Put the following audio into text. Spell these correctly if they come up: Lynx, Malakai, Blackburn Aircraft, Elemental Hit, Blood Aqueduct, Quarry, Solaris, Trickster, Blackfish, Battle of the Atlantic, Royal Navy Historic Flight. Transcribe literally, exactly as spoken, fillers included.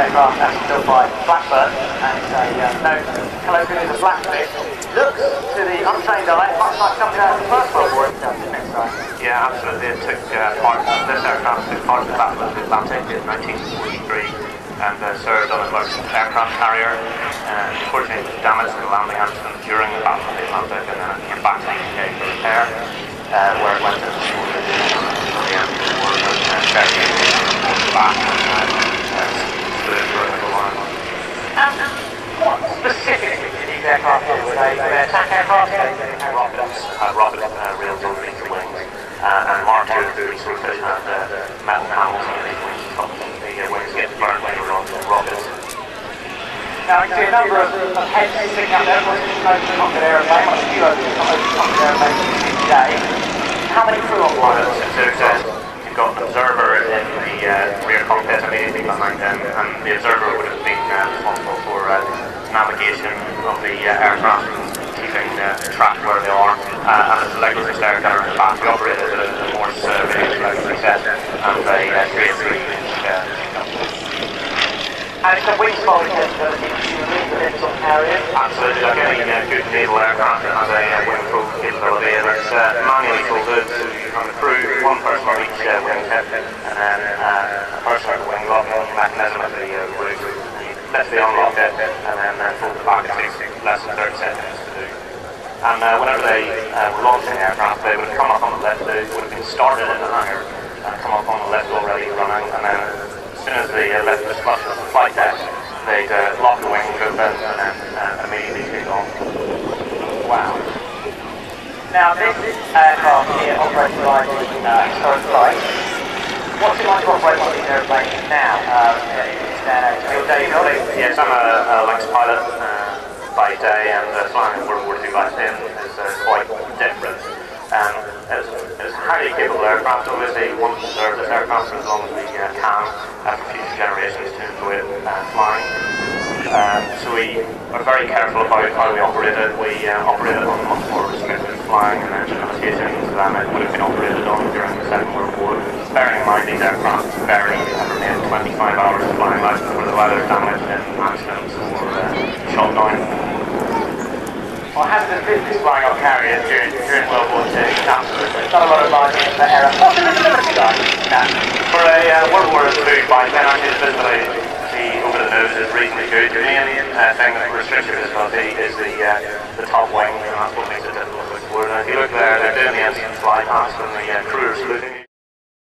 aircraft that's built by Blackburn, and it's a uh, known colloquially as a Blackfish. Looks to the untrained eye much like something out of the First World War itself, isn't it, sir? Yeah, absolutely. It took uh, part, this aircraft took part in the Battle of the Atlantic in nineteen forty-three. And uh, served on a large aircraft carrier. And unfortunately, it was damaged in a landing accident during the Battle of the Atlantic, and then it came back to the U K for repair, uh, where it went to the shore. And the war was very important back and uh, flew for a little while. And what specifically did these aircraft do? Were they attack aircraft? They were rockets, uh, rocket uh, rails on these wings, uh, and Mark two and three had uh, metal panels on these wings. Now, you see a number of, of heads sticking out there, of course, most of the cockpit aeroplane, much fewer of the cockpit aeroplane today. How many crew on board? Well, there's a, you've got an observer in the uh, rear cockpit, I mean, anything behind them, and the observer would have been uh, responsible for uh, navigation of the uh, aircraft, keeping uh, track where they are, uh, and as a legacy there, they're in the back, the operator is a more survey, legacy set, and they create three each. And it's a wing folding capability that you need for this sort of carriers? Absolutely, like any uh, good naval aircraft that has a uh, wing folding capability, and it's uh, manually folded on the crew, one person on each uh, wing tip, and then uh, a person on the wing lock on the mechanism of the uh, rig. Let's be unlock it, and then uh, fold it back. It takes less than thirty seconds to do. And uh, whenever they uh, were launching the aircraft, they would have come up on the left, they would have been started in the hangar, and come up on the left already running, and then as soon as the uh, left was flushed off the flight deck, they'd uh, lock the wing open and then uh, immediately shoot on. Wow. Now this aircraft here operated by the uh, historic flight. What's it like to operate one of these airplanes now? Um, it's uh, day -day. Yes, I'm a, a Lynx pilot uh, by day, and uh, flying in World War Two by then is uh, quite different. Um, it's, it's a highly capable aircraft. Obviously, we want to preserve this aircraft for as long as we uh, can. Uh, for future generations to enjoy it uh, flying. Um, so we are very careful about how we operate it. We uh, operate it on much more restricted flying and engine limitations than it would have been operated on during the Second World War. Bearing in mind these aircraft barely have remained twenty-five hours of flying life before they're either damaged in accidents or uh, shot down. Well, hazardous business flying on carriers during, during World War Two, absolutely. Not a lot of margin for error. What's the visibility like? For a uh, World War Two by then, actually, the visibility over the nose is reasonably good. The main uh, thing that restricts your visibility is the, uh, the top wing, and that's what makes